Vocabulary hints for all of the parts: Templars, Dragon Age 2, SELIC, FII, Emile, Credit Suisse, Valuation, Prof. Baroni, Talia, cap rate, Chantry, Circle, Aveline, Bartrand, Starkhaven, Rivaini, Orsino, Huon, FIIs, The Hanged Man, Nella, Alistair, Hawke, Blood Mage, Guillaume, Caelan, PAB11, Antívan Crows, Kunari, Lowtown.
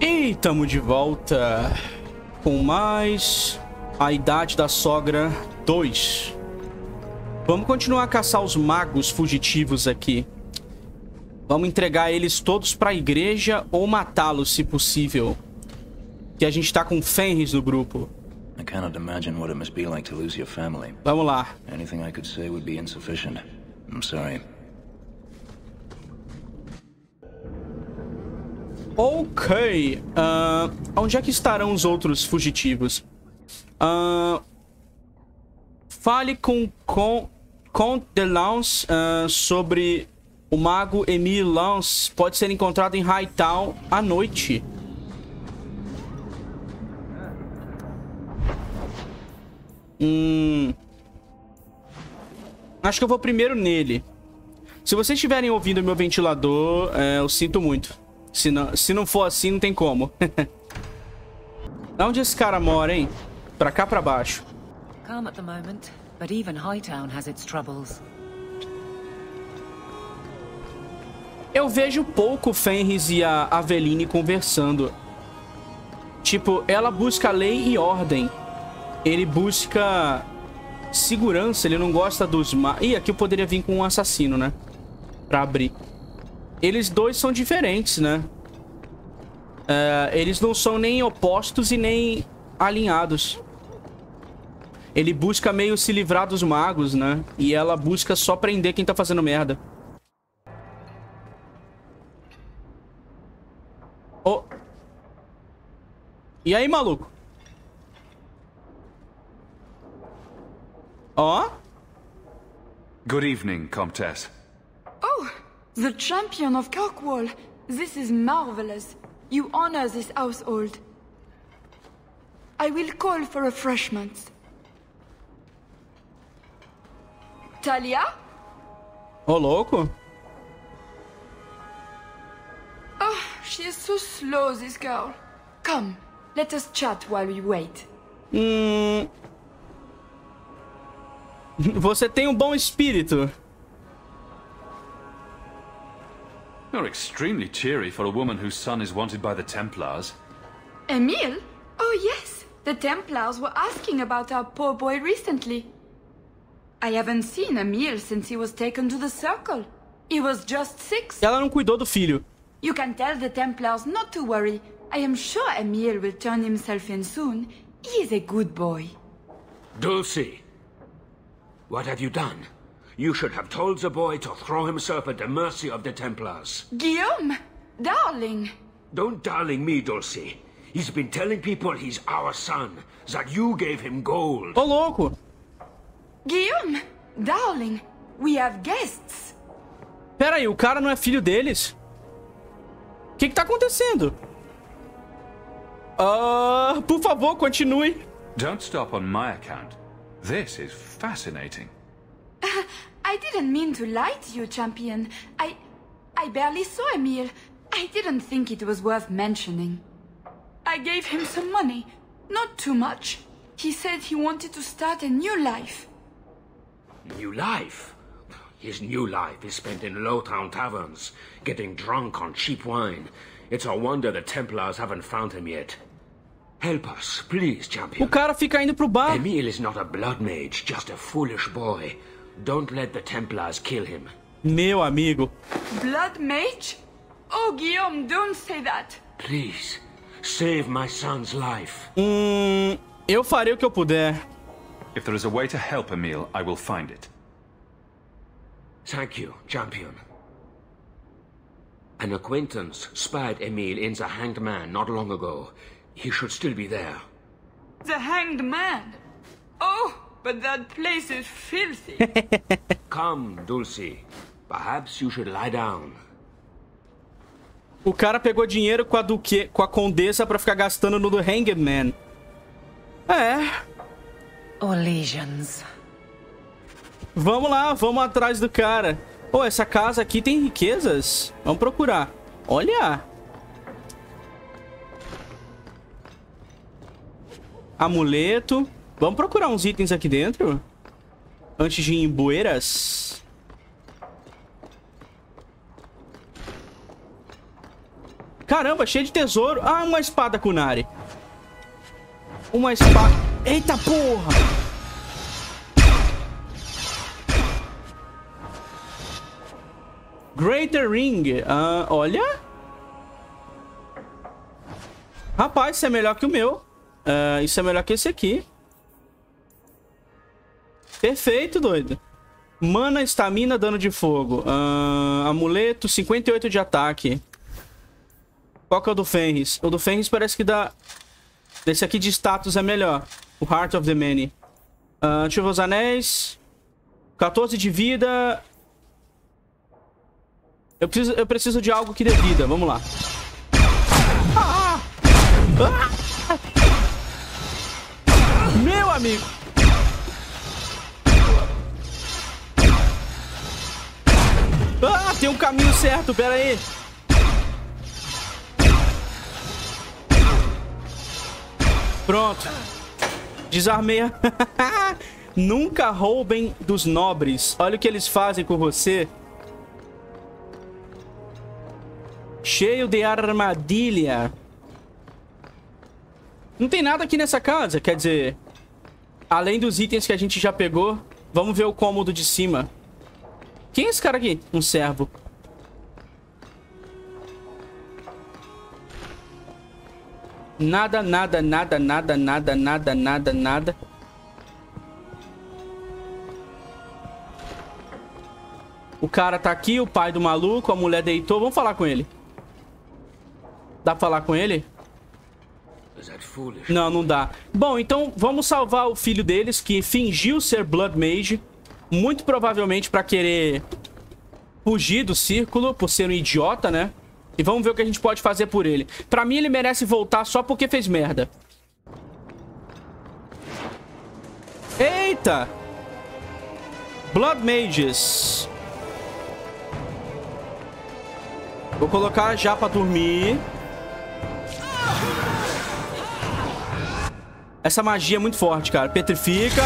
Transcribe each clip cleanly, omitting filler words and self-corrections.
E estamos de volta com mais A Idade da Sogra 2. Vamos continuar a caçar os magos fugitivos aqui. Vamos entregar eles todos para a igreja ou matá-los se possível. Que a gente tá com Fenris no grupo. Vamos lá. Ok. Onde é que estarão os outros fugitivos? Fale com Comte de Lance sobre o mago Emile. Lance pode ser encontrado em Hightown à noite. Acho que eu vou primeiro nele. Se vocês estiverem ouvindo meu ventilador, eu sinto muito. Se não for assim, não tem como. Onde esse cara mora, hein? Pra cá, pra baixo. Calm at the moment, but even Hightown has its troubles. Eu vejo pouco Fenris e a Aveline conversando. Tipo, ela busca lei e ordem. Ele busca segurança, ele não gosta dos magos. Ih, aqui eu poderia vir com um assassino, né? Pra abrir. Eles dois são diferentes, né? Eles não são nem opostos e nem alinhados. Ele busca meio se livrar dos magos, né? E ela busca só prender quem tá fazendo merda. Oh. E aí, maluco? Ó. Good evening, Comtesse. Oh! The champion of Kirkwall. This is marvelous. You honor this household. I will call for refreshments. Talia? Oh, louco. Oh, she is so slow, this girl. Come, let us chat while we wait. Você tem bom espírito. You're extremely cheery for a woman whose son is wanted by the Templars. Emile? Oh yes, the Templars were asking about our poor boy recently. I haven't seen Emile since he was taken to the Circle. He was just 6. Ela não cuidou do filho. You can tell the Templars not to worry. I am sure Emile will turn himself in soon. He is a good boy. Dulcie, what have you done? You should have told the boy to throw himself at the mercy of the Templars. Guillaume! Darling! Don't darling me, Dulcie. He's been telling people he's our son, that you gave him gold. Oh, louco! Guillaume! Darling! We have guests! Peraí, o cara não é filho deles? O que tá acontecendo? Por favor, continue. Don't stop on my account. This is fascinating. I didn't mean to lie to you, champion. I barely saw Emile. I didn't think it was worth mentioning. I gave him some money. Not too much. He said he wanted to start a new life. New life? His new life is spent in Lowtown taverns, getting drunk on cheap wine. It's a wonder the Templars haven't found him yet. Help us, please, champion. O cara fica indo pro bar. Emile is not a blood mage, just a foolish boy. Don't let the Templars kill him. Meu amigo. Blood mage? Oh, Guillaume, don't say that. Please, save my son's life. Eu farei o que eu puder. If there is a way to help Emile, I will find it. Thank you, champion. An acquaintance spied Emile in The Hanged Man not long ago. He should still be there. The Hanged Man? Oh! But that place is filthy. Come, Dulcie. Perhaps you should lie down. O cara pegou dinheiro com a condessa para ficar gastando no The Hanged Man. É. Oh, legions. Vamos lá, vamos atrás do cara. Oh, essa casa aqui tem riquezas. Vamos procurar. Olha. Amuleto. Vamos procurar uns itens aqui dentro? Antes de ir em bueiras. Cara, Caramba, cheio de tesouro. Ah, uma espada Kunari. Uma espada... Eita porra! Greater Ring. Olha. Rapaz, isso é melhor que o meu. Isso é melhor que esse aqui. Perfeito, doido. Mana, estamina, dano de fogo. Amuleto, 58 de ataque. Qual que é o do Fenris? O do Fenris parece que dá... Esse aqui de status é melhor. O Heart of the Many. Deixa eu ver os anéis. 14 de vida... Eu preciso de algo que dê vida. Vamos lá. Ah! Ah! Meu amigo! Ah, tem um caminho certo. Pera aí. Pronto. Desarmei. Nunca roubem dos nobres. Olha o que eles fazem com você. Cheio de armadilha. Não tem nada aqui nessa casa, quer dizer, além dos itens que a gente já pegou. Vamos ver o cômodo de cima. Quem é esse cara aqui? Um servo. Nada, nada, nada, nada, nada, nada, nada, nada. O cara tá aqui, o pai do maluco. A mulher deitou, vamos falar com ele. Dá pra falar com ele? Não, não dá. Bom, então vamos salvar o filho deles, que fingiu ser Blood Mage. Muito provavelmente pra querer fugir do círculo, por ser um idiota, né? E vamos ver o que a gente pode fazer por ele. Pra mim ele merece voltar só porque fez merda. Eita! Blood Mages. Vou colocar já pra dormir. Essa magia é muito forte, cara. Petrifica.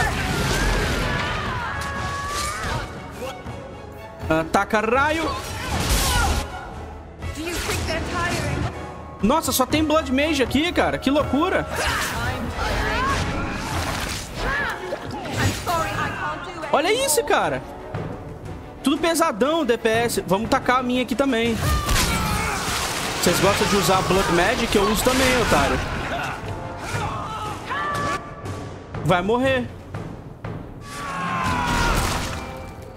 Ataca raio. Nossa, só tem Blood Mage aqui, cara. Que loucura. Olha isso, cara. Tudo pesadão o DPS. Vamos tacar a minha aqui também. Vocês gostam de usar Blood Magic? Eu uso também, otário. Vai morrer.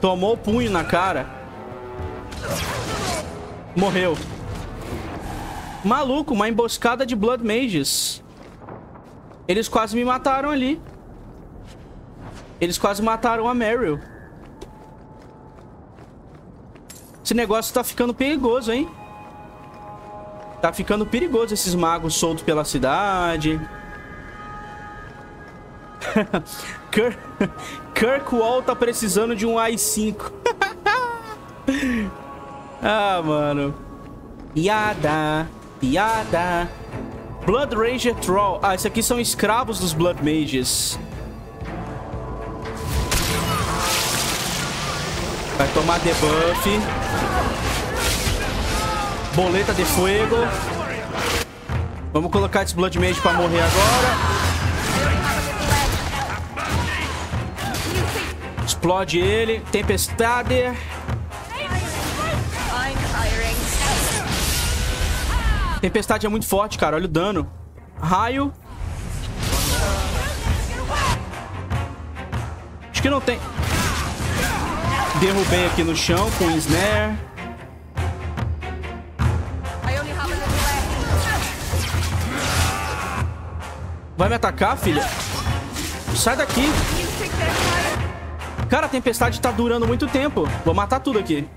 Tomou o punho na cara. Morreu. Maluco, uma emboscada de Blood Mages. Eles quase me mataram ali. Eles quase mataram a Meryl. Esse negócio tá ficando perigoso, hein? Tá ficando perigoso esses magos soltos pela cidade. Kirkwall tá precisando de um AI-5. Ah, mano. Piada, piada. Blood Ranger Troll. Ah, isso aqui são escravos dos Blood Mages. Vai tomar debuff. Boleta de fuego. Vamos colocar esse Blood Mage pra morrer agora. Explode ele. Tempestade. Tempestade é muito forte, cara. Olha o dano. Raio. Acho que não tem. Derrubei aqui no chão com o snare. Vai me atacar, filha? Sai daqui. Cara, a tempestade tá durando muito tempo. Vou matar tudo aqui.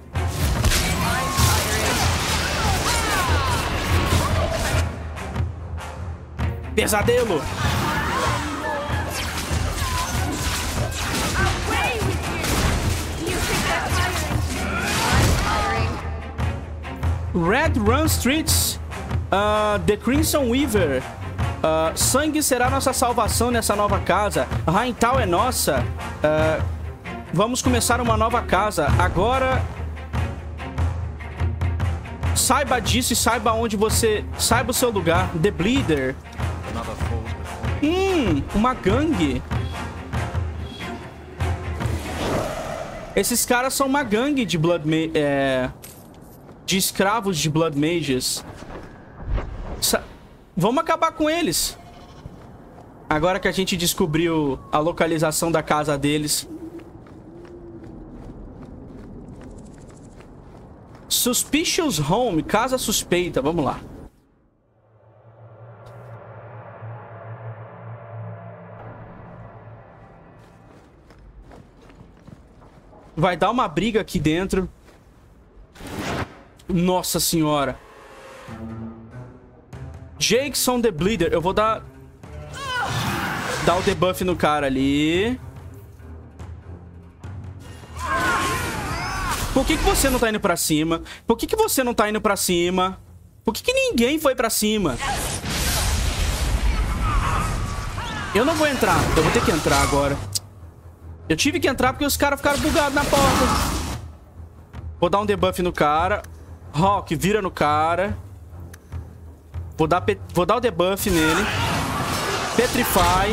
Pesadelo. Red Run Streets. The Crimson Weaver. Sangue será nossa salvação nessa nova casa. Hightown é nossa. Vamos começar uma nova casa. Agora... Saiba disso e saiba onde você... Saiba o seu lugar. The Bleeder. Uma gangue. Esses caras são uma gangue de Blood Mage... de escravos de Blood Mages. Vamos acabar com eles. Agora que a gente descobriu a localização da casa deles... Suspicious Home, casa suspeita. Vamos lá. Vai dar uma briga aqui dentro. Nossa senhora. Jackson the Bleeder. Eu vou dar o debuff no cara ali. Por que você não tá indo pra cima? Por que você não tá indo pra cima? Por que ninguém foi pra cima? Eu não vou entrar. Eu vou ter que entrar agora. Eu tive que entrar porque os caras ficaram bugados na porta. Vou dar um debuff no cara. Rock, vira no cara. Vou dar o debuff nele. Petrify.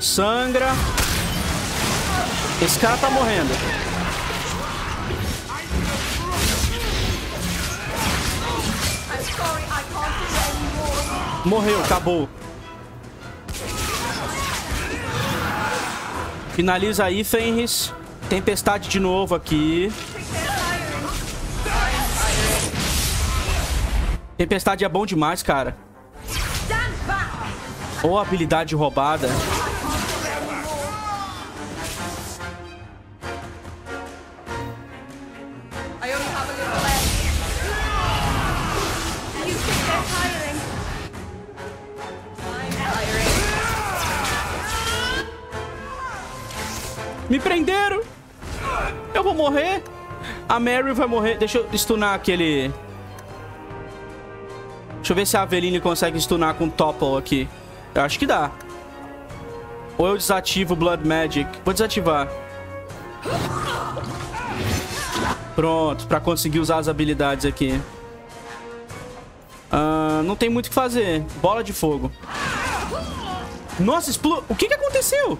Sangra. Esse cara tá morrendo. Morreu, acabou. Finaliza aí, Fenris. Tempestade de novo aqui. Tempestade é bom demais, cara. Ou habilidade roubada. Me prenderam! Eu vou morrer! A Mary vai morrer. Deixa eu stunar aquele... Deixa eu ver se a Aveline consegue stunar com o Topple aqui. Eu acho que dá. Ou eu desativo o Blood Magic. Vou desativar. Pronto, pra conseguir usar as habilidades aqui. Não tem muito o que fazer. Bola de fogo. Nossa, explodiu. O que aconteceu?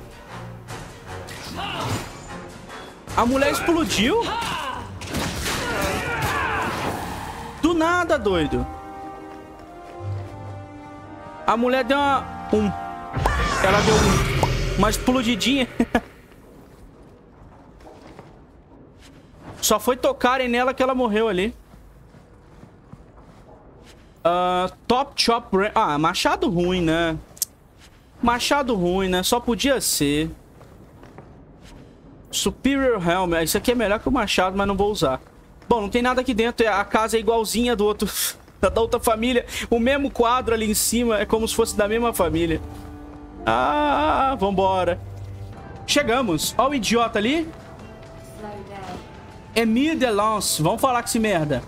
A mulher explodiu? Do nada, doido. A mulher deu uma... Ela deu uma explodidinha. Só foi tocarem nela que ela morreu ali. Top Chop... Ah, machado ruim, né? Machado ruim, né? Só podia ser... Superior Helm. Isso aqui é melhor que o machado, mas não vou usar. Bom, não tem nada aqui dentro. A casa é igualzinha do outro, da outra família. O mesmo quadro ali em cima. É como se fosse da mesma família. Ah, vambora. Chegamos. Ó o idiota ali. Emile de Lance. Vamos falar com esse merda.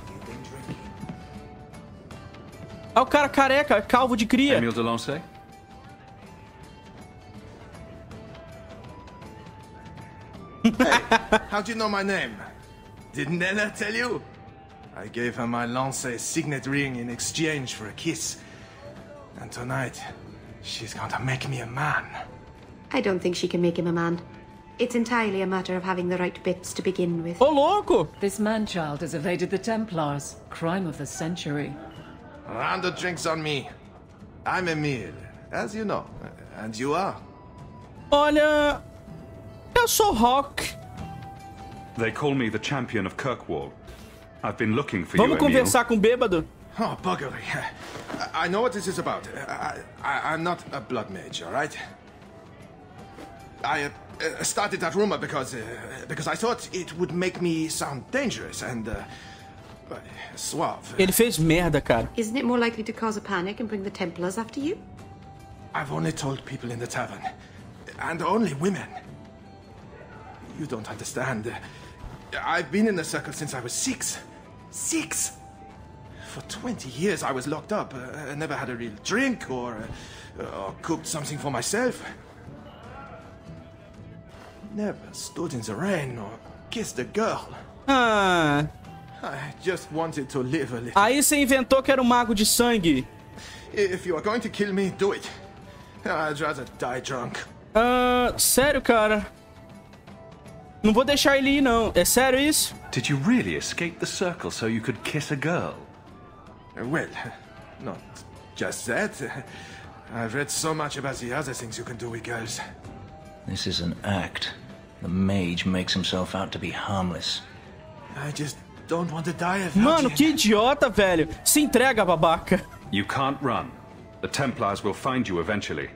Olha o cara careca, calvo de cria. Emile de Lance. Hey, how do you know my name? Did Nella tell you? I gave her my Lance's signet ring in exchange for a kiss. And tonight, she's going to make me a man. I don't think she can make him a man. It's entirely a matter of having the right bits to begin with. Oh, loco! This man-child has evaded the Templars. Crime of the century. A round of drinks on me. I'm Emile, as you know. And you are. Olha... Eu sou Rock. They call me the champion of Kirkwall. I've been looking for you. Vamos conversar com o bêbado. Oh, buggery. I know what this is about. I'm not a blood mage, all right? I started that rumor because I thought it would make me sound dangerous and suave. Ele fez merda, cara. Isn't it more likely to cause a panic and bring the Templars after you? I've only told people in the tavern, and only women. You don't understand. I've been in the circle since I was 6. 6! For 20 years I was locked up. I never had a real drink or cooked something for myself. never stood in the rain or kissed a girl. Ah. I just wanted to live a little. Aí você inventou que era um mago de sangue. If you are going to kill me, do it. I'd rather die drunk. Sério, cara? Não vou deixar ele ir, não. É sério isso? Did you really escape the circle so you could kiss a girl? Well, not just that. I've read so much about the other things you can do with girls. This is an act. The mage makes himself out to be harmless. I just don't want to die of... Mano, que idiota, velho. Se entrega, babaca. You can't run. The Templars will find you eventually.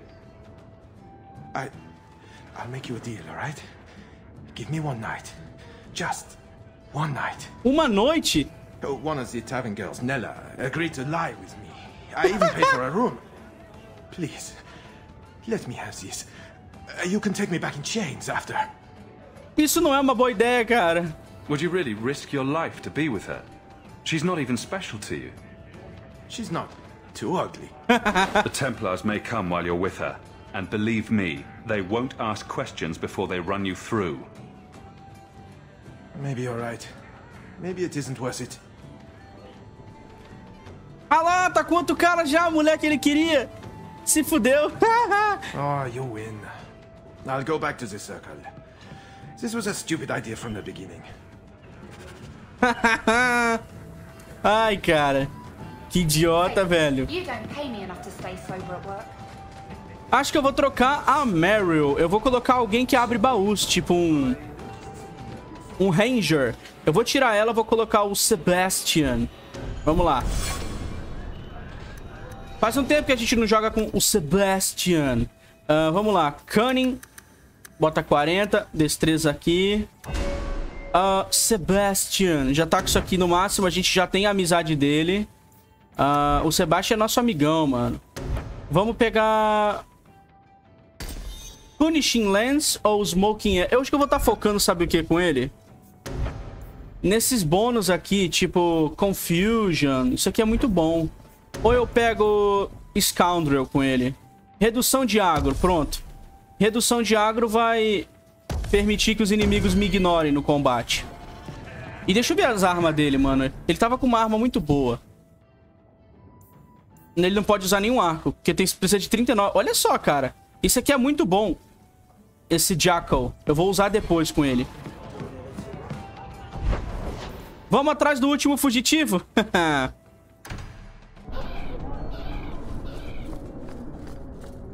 I'll make you a deal, all right? Give me one night. Just one night. Uma noite? One of the tavern girls, Nella, agreed to lie with me. I even paid for a room. Please, let me have this. You can take me back in chains after. Isso não é uma boa ideia, cara. Would you really risk your life to be with her? She's not even special to you. She's not too ugly. The Templars may come while you're with her. And believe me, they won't ask questions before they run you through. Maybe you're right. Maybe it isn't worth it. Ah lá, tá com outro cara já, moleque, ele queria. Se fudeu. Oh, you win. I'll go back to the circle. This was a stupid idea from the beginning. Ai, cara. Que idiota, velho. You don't pay me enough to stay sober at work. Acho que eu vou trocar a Meryl. Eu vou colocar alguém que abre baús, tipo um Ranger. Eu vou tirar ela, vou colocar o Sebastian. Vamos lá. Faz um tempo que a gente não joga com o Sebastian. Vamos lá. Cunning. Bota 40. Destreza aqui. Sebastian. Já tá com isso aqui no máximo. A gente já tem a amizade dele. O Sebastian é nosso amigão, mano. Vamos pegar... Punishing Lens ou Smoking Air? Eu acho que eu vou estar focando, sabe o que, com ele? Nesses bônus aqui, tipo Confusion. Isso aqui é muito bom. Ou eu pego Scoundrel com ele. Redução de agro, pronto. Redução de agro vai permitir que os inimigos me ignorem no combate. E deixa eu ver as armas dele, mano. Ele tava com uma arma muito boa. Ele não pode usar nenhum arco, porque precisa de 39. Olha só, cara. Isso aqui é muito bom. Esse Jackal. Eu vou usar depois com ele. Vamos atrás do último fugitivo.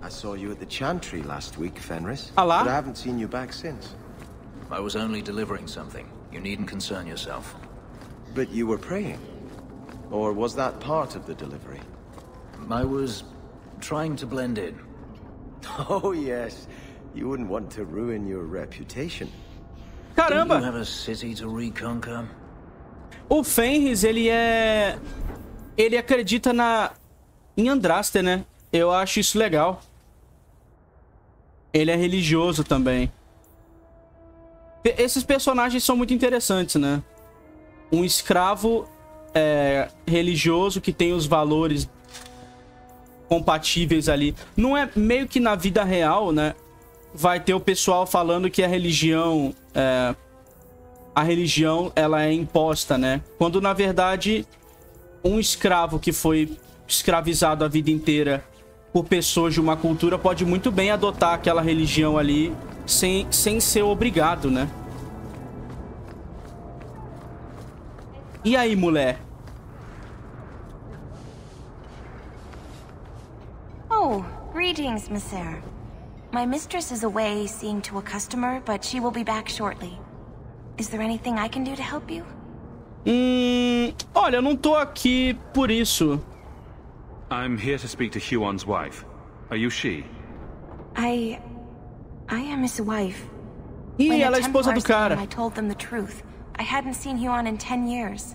I saw you at the Chantry last week, Fenris. Ah lá. But I haven't seen you back since. I was only delivering something. You needn't concern yourself. But you were praying. Or was that part of the delivery? I was trying to blend in. Oh, yes. You wouldn't want to ruin your reputation. Caramba! Don't you have a city to reconquer? O Fenris, ele acredita em Andraste, né? Eu acho isso legal. Ele é religioso também. Esses personagens são muito interessantes, né? Um escravo religioso que tem os valores compatíveis ali. Não é meio que na vida real, né? Vai ter o pessoal falando que a religião ela é imposta, né? Quando na verdade um escravo que foi escravizado a vida inteira por pessoas de uma cultura pode muito bem adotar aquela religião ali sem ser obrigado, né? E aí, mulher? Oh, greetings, Monsieur. My mistress is away seeing to a customer, but she will be back shortly. Is there anything I can do to help you? Olha, eu não tô aqui por isso. I'm here to speak to Huon's wife. Are you she? I am his wife. Ih, ela é a esposa do cara. I told them the truth. I hadn't seen Huon in 10 years.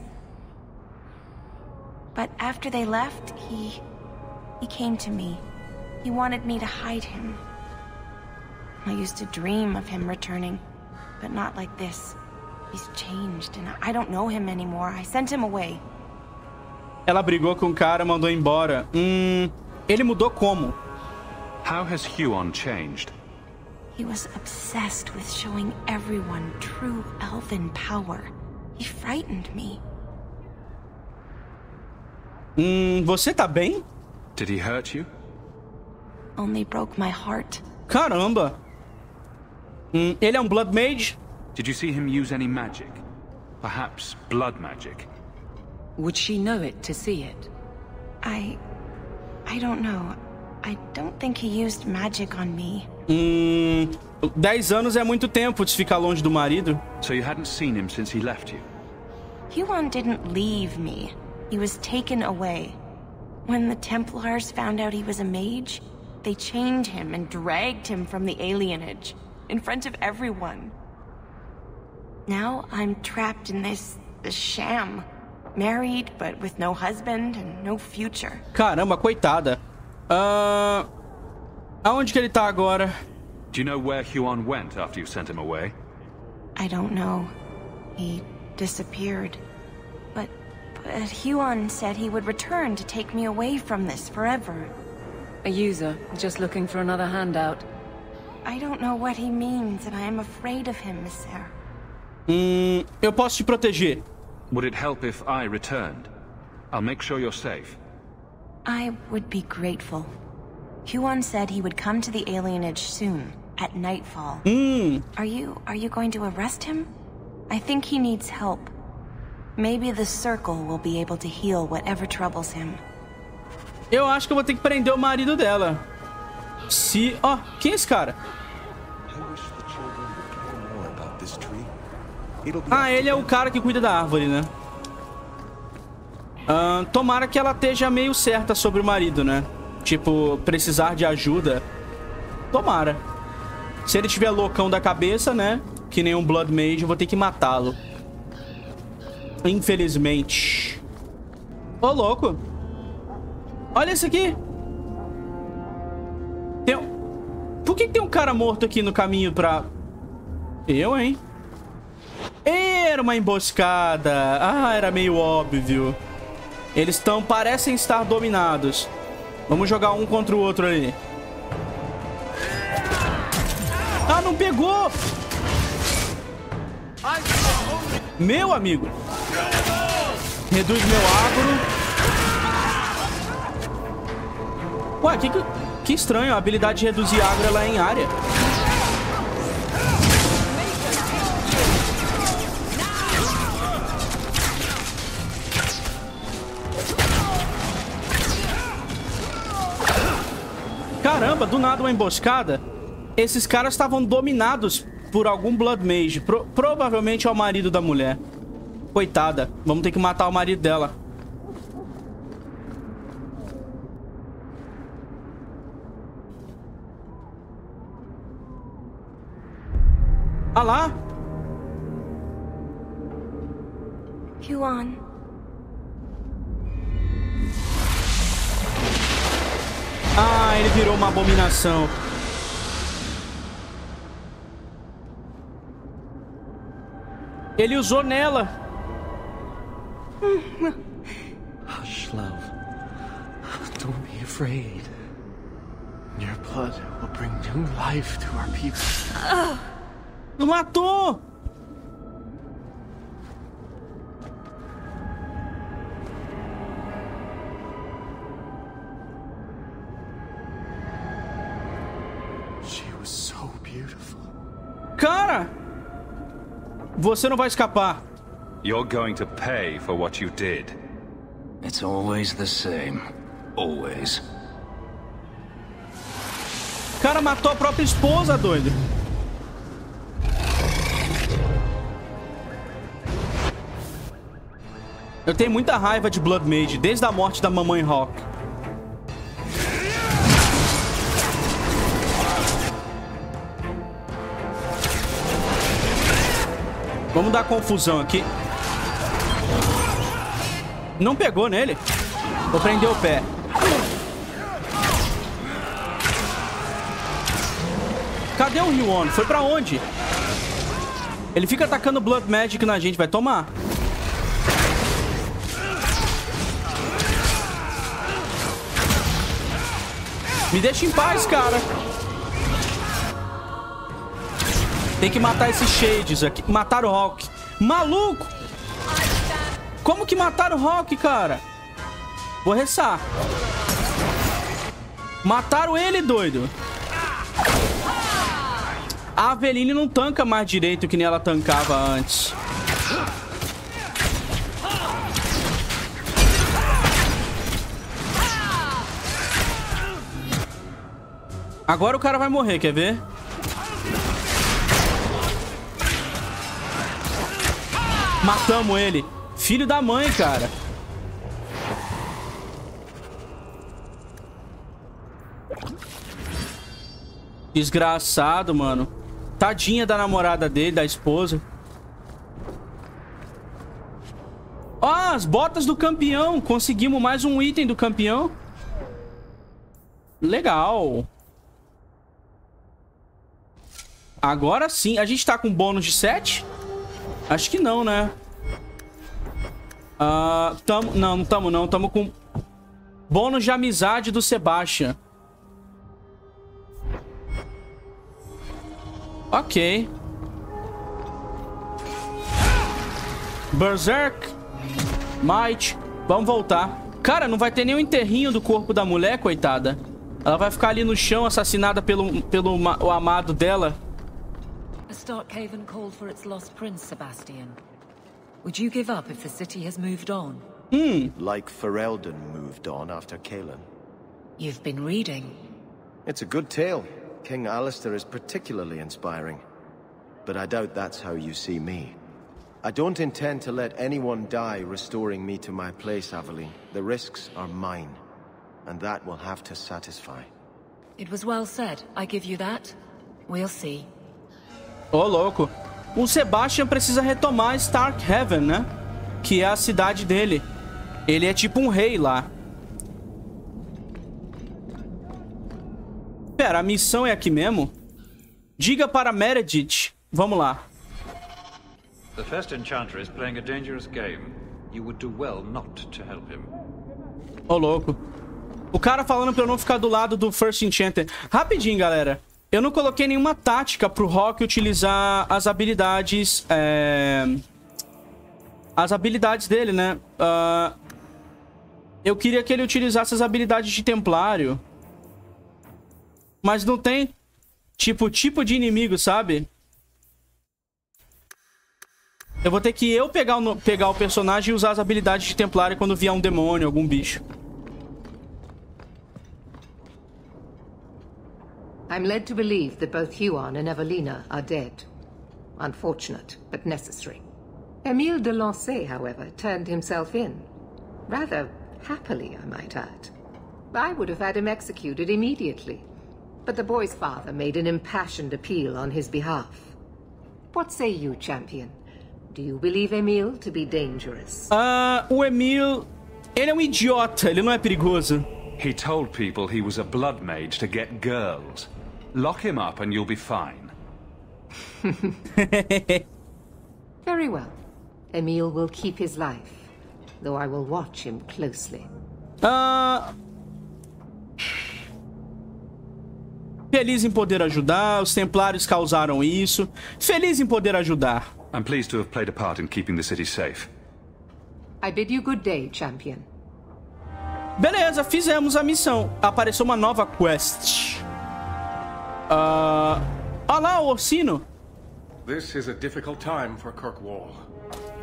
But after they left, he came to me. He wanted me to hide him. I used to dream of him returning, but not like this. He's changed and I don't know him anymore. I sent him away. Ela brigou com o cara, mandou embora. Ele mudou como? How has Huon changed? He was obsessed with showing everyone true elven power. He frightened me. Você tá bem? Did he hurt you? Only broke my heart. Caramba. Ele é blood mage? Did you see him use any magic? Perhaps blood magic. Would she know it to see it? I don't know. I don't think he used magic on me. 10 anos é muito tempo de ficar longe do marido. So you hadn't seen him since he left you? Huon didn't leave me. He was taken away. When the Templars found out he was a mage, they chained him and dragged him from the alienage in front of everyone. Now I'm trapped in this sham. Married, but with no husband and no future. Caramba, coitada. Aonde que ele tá agora? Do you know where Huon went after you sent him away? I don't know. He disappeared. But Huon said he would return to take me away from this forever. A user, just looking for another handout. I don't know what he means, and I am afraid of him, Mister. Eu posso te proteger. Would it help if I returned? I'll make sure you're safe. I would be grateful. Huon said he would come to the alienage soon, at nightfall. Are you going to arrest him? I think he needs help. Maybe the Circle will be able to heal whatever troubles him. Eu acho que eu vou ter que prender o marido dela. Se... Ó, quem é esse cara? Ah, ele é o cara que cuida da árvore, né? Tomara que ela esteja meio certa sobre o marido, né? Tipo, precisar de ajuda. Tomara. Se ele tiver loucão da cabeça, né? Que nem Blood Mage, eu vou ter que matá-lo. Infelizmente. Ô, louco. Olha isso aqui. Tem... Por que tem um cara morto aqui no caminho pra... Eu, hein? Era uma emboscada. Ah, era meio óbvio. Eles estão... Parecem estar dominados. Vamos jogar um contra o outro ali. Ah, não pegou! Meu amigo. Reduz meu agro. Ué, que estranho. A habilidade de reduzir agro lá em área. Caramba, do nada uma emboscada. Esses caras estavam dominados por algum Blood Mage. Provavelmente é o marido da mulher. Coitada, vamos ter que matar o marido dela. Ah lá! Huon. Ah, ele virou uma abominação. Ele usou Nella. Hush, love. Don't be afraid. Your blood will bring new life to our people. Não matou! Cara, você não vai escapar. You're going to pay for what you did. It's always the same, always. Cara matou a própria esposa, doido. Eu tenho muita raiva de Blood Mage desde a morte da mamãe Rock. Vamos dar confusão aqui. Não pegou nele. Vou prender o pé. Cadê o Huon? Foi pra onde? Ele fica atacando Blood Magic na gente. Vai tomar. Me deixa em paz, cara. Tem que matar esses Shades aqui. Mataram o Hawk. Maluco! Como que mataram o Hawk, cara? Vou ressar. Mataram ele, doido. A Aveline não tanca mais direito que nem ela tancava antes. Agora o cara vai morrer, quer ver? Matamos ele. Filho da mãe, cara. Desgraçado, mano. Tadinha da namorada dele, da esposa. Ó, as botas do campeão. Conseguimos mais um item do campeão. Legal. Agora sim. A gente tá com bônus de 7? Acho que não, né? Não. Tamo com bônus de amizade do Sebastian. Ok. Berserk. Might. Vamos voltar. Cara, não vai ter nenhum enterrinho do corpo da mulher, coitada. Ela vai ficar ali no chão, assassinada pelo amado dela. A stark haven called for its lost prince, Sebastian. Would you give up if the city has moved on? Like Ferelden moved on after Caelan. You've been reading. It's a good tale. King Alistair is particularly inspiring, but I doubt that's how you see me. I don't intend to let anyone die restoring me to my place, Aveline. The risks are mine, and that will have to satisfy. It was well said. I give you that. We'll see. Ô, louco. O Sebastian precisa retomar Starkhaven, né? Que é a cidade dele. Ele é tipo um rei lá. Pera, a missão é aqui mesmo? Diga para Meredith. Vamos lá. The first enchanter is playing a dangerous game. You would do well not to help him. Ô, louco. O cara falando pra eu não ficar do lado do First Enchanter. Rapidinho, galera. Eu não coloquei nenhuma tática pro Rock utilizar as habilidades... As habilidades dele, né? Eu queria que ele utilizasse as habilidades de Templário. Mas não tem tipo de inimigo, sabe? Eu vou ter que pegar o personagem e usar as habilidades de Templário quando vier um demônio, algum bicho. I'm led to believe that both Huon and Evelina are dead. Unfortunate, but necessary. Emile de Lancey, however, turned himself in. Rather happily, I might add. I would have had him executed immediately. But the boy's father made an impassioned appeal on his behalf. What say you, champion? Do you believe Emile to be dangerous? O Emile, ele é um idiota, ele não é perigoso. He told people he was a blood mage to get girls. Lock him up and you'll be fine. Very well. Emile will keep his life, though I will watch him closely. Feliz em poder ajudar. Os Templários causaram isso. Feliz em poder ajudar. I'm pleased to have played a part in keeping the city safe. I bid you good day, champion. Beleza, fizemos a missão. Apareceu uma nova quest. Olha lá, o Orsino. This is a difficult time for Kirkwall.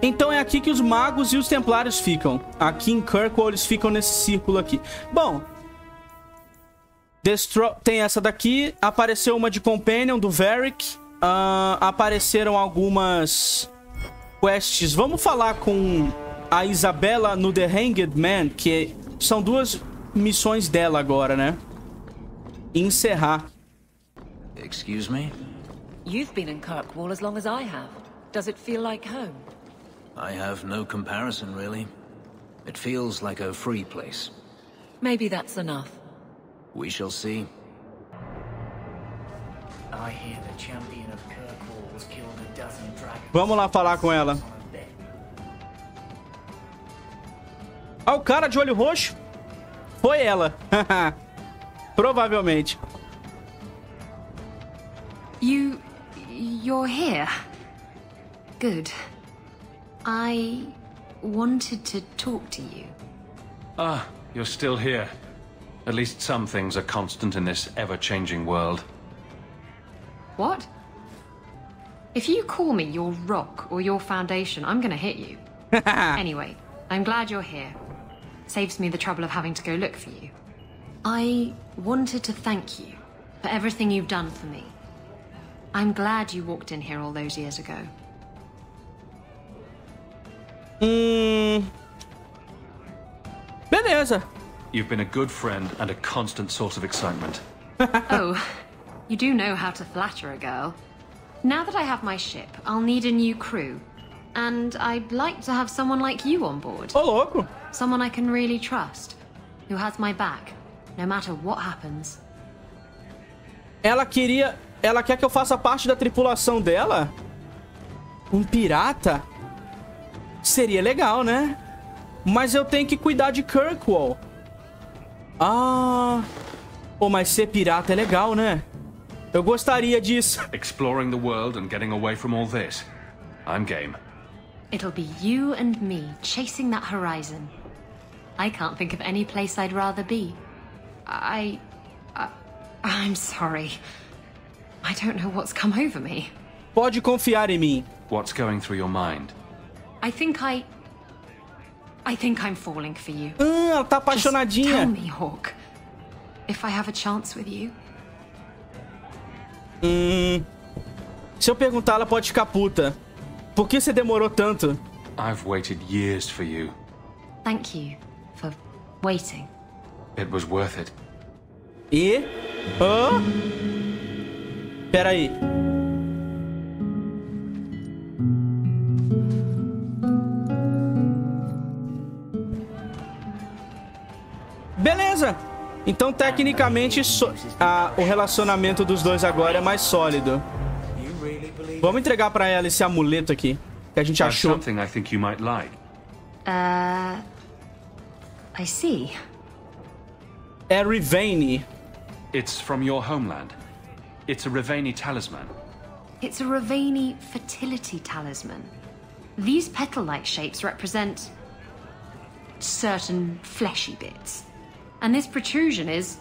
Então é aqui que os magos e os Templários ficam. Aqui em Kirkwall eles ficam nesse círculo aqui. Bom. Tem essa daqui. Apareceu uma de Companion, do Varric. Apareceram algumas quests. Vamos falar com a Isabela no The Hanged Man, que são duas missões dela agora, né? Encerrar. Excuse me? You've been in Kirkwall as long as I have. Does it feel like home? I have no comparison, really. It feels like a free place. Maybe that's enough. We shall see. I hear the champion of Kirkwall has killed a dozen dragons. Vamos lá falar com ela. Ah, o cara de olho roxo? Foi ela. Provavelmente. You You're here. Good. I wanted to talk to you. Ah, you're still here. At least some things are constant in this ever-changing world. What? If you call me your rock or your foundation, I'm gonna hit you. Anyway, I'm glad you're here. Saves me the trouble of having to go look for you. I wanted to thank you for everything you've done for me. I'm glad you walked in here all those years ago. Beleza. You've been a good friend and a constant source of excitement. Oh, you do know how to flatter a girl. Now that I have my ship, I'll need a new crew. And I'd like to have someone like you on board. Oh, look. Someone I can really trust, who has my back, no matter what happens. Ela quer que eu faça parte da tripulação dela? Pirata? Seria legal, né? Mas eu tenho que cuidar de Kirkwall. Ah. Pô, mas ser pirata é legal, né? Eu gostaria disso. Exploring the world and getting away from all this. I'm game. It'll be you and me chasing that horizon. I can't think of any place I'd rather be. I'm sorry. I don't know what's come over me. Pode confiar em mim. What's going through your mind? I think I'm falling for you. Ela tá apaixonadinha. Just tell me, Hawk, if I have a chance with you. Se eu perguntar, ela pode ficar puta. Por que você demorou tanto? I've waited years for you. Thank you for waiting. It was worth it. E? Oh? Pera aí. Beleza. Então, tecnicamente, o relacionamento dos dois agora é mais sólido. Vamos entregar pra ela esse amuleto aqui que a gente achou. I see. É Rivaini. It's from your homeland. It's a Rivaini talisman. It's a Rivaini fertility talisman. These petal-like shapes represent certain fleshy bits. And this protrusion is,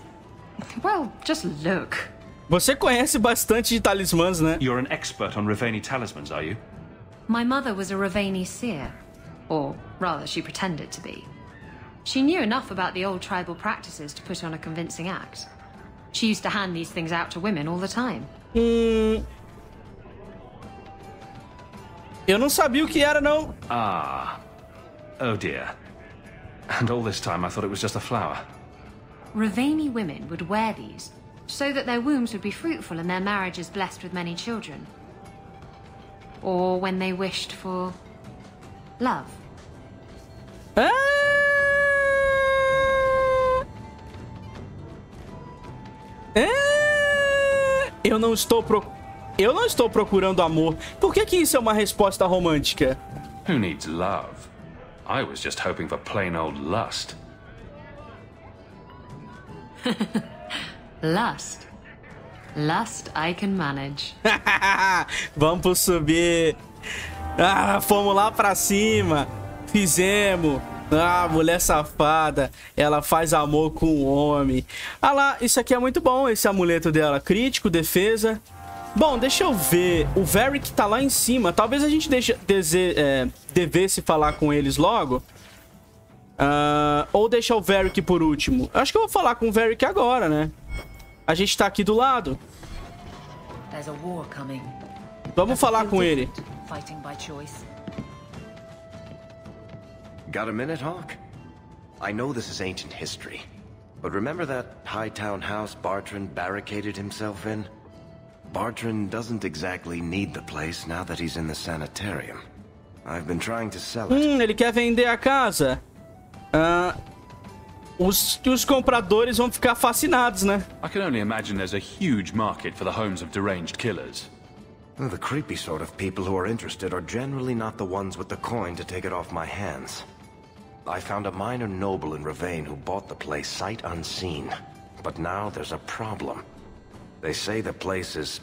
well, just look. Você conhece bastante de talismãs, né? You're an expert on Rivaini talismans, are you? My mother was a Rivaini seer, or rather she pretended to be. She knew enough about the old tribal practices to put on a convincing act. She used to hand these things out to women all the time. Eu não sabia o que era, não. Ah. Oh dear. And all this time I thought it was just a flower. Rivaini women would wear these so that their wombs would be fruitful and their marriages blessed with many children. Or when they wished for love. Eu não estou procurando amor. Por que que isso é uma resposta romântica? Who needs love? I was just hoping for plain old lust. Lust. Lust I can manage. Vamos subir. Ah, fomos lá pra cima. Fizemos. Ah, mulher safada. Ela faz amor com o homem. Ah lá, isso aqui é muito bom, esse amuleto dela. Crítico, defesa. Bom, deixa eu ver. O Varric tá lá em cima. Talvez a gente devesse falar com eles logo. Ou deixar o Varric por último. Acho que eu vou falar com o Varric agora, né? A gente tá aqui do lado. Vamos falar com ele. Got a minute, Hawk? I know this is ancient history, but remember that Hightown house Bartrand barricaded himself in? Bartrand doesn't exactly need the place now that he's in the sanitarium. I've been trying to sell it. Ele quer vender a casa. Os compradores vão ficar fascinados, né? I can only imagine there's a huge market for the homes of deranged killers. The creepy sort of people who are interested are generally not the ones with the coin to take it off my hands. I found a minor noble in Rivain who bought the place sight unseen. But now there's a problem. They say the place is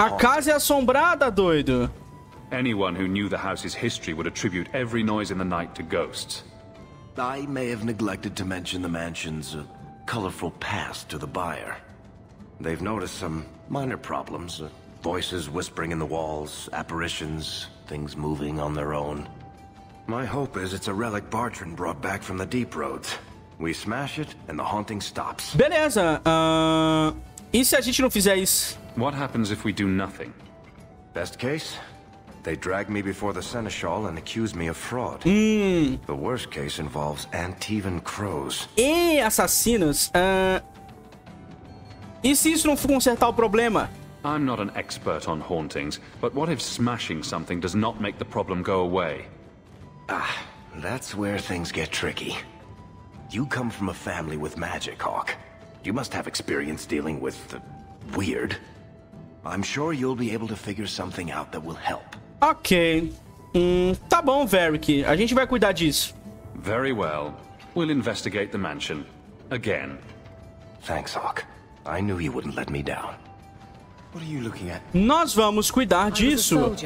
A casa é assombrada, doido. Anyone who knew the house's history would attribute every noise in the night to ghosts. I may have neglected to mention the mansion's colorful past to the buyer. They've noticed some minor problems. Voices whispering in the walls, apparitions, things moving on their own. My hope is it's a relic Bartrand brought back from the deep roads. We smash it and the haunting stops. Beleza. E se a gente não fizer isso? What happens if we do nothing? Best case, they drag me before the Seneschal and accuse me of fraud. The worst case involves Antívan Crows. E assassinos. E se isso não for consertar o problema? I'm not an expert on hauntings, but what if smashing something does not make the problem go away? Ah, that's where things get tricky. You come from a family with magic, Hawk. You must have experience dealing with the weird. I'm sure you'll be able to figure something out that will help. Ok. Tá bom, Varric. A gente vai cuidar disso. Very well. We'll investigate the mansion. Again. Thanks, Hawk. I knew you wouldn't let me down. What are you looking at? Nós vamos cuidar disso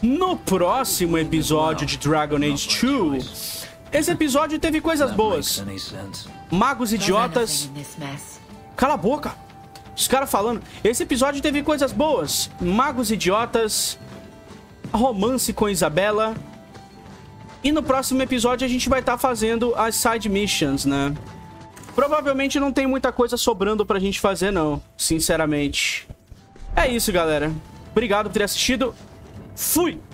no próximo episódio de Dragon Age 2. Esse episódio teve coisas boas. Magos idiotas. Cala a boca. Os caras falando. Esse episódio teve coisas boas. Magos idiotas. Romance com Isabela. E no próximo episódio a gente vai estar fazendo as side missions, né? Provavelmente não tem muita coisa sobrando pra gente fazer, não. Sinceramente. É isso, galera. Obrigado por ter assistido. Fui!